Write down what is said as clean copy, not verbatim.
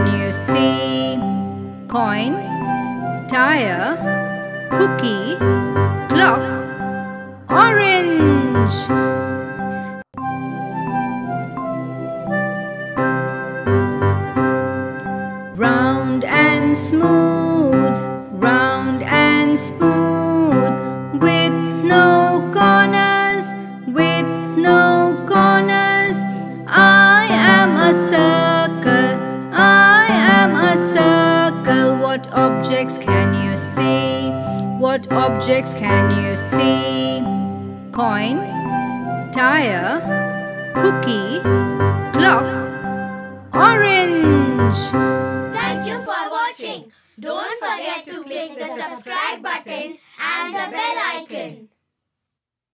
Can you see coin, tire, cookie, clock, orange? Round and smooth, round and smooth, with no corners, with no corners. I am a circle, I am a circle. What objects can you see? What objects can you see? Coin, tire, cookie, clock, orange. Thank you for watching. Don't forget to click the subscribe button and the bell icon.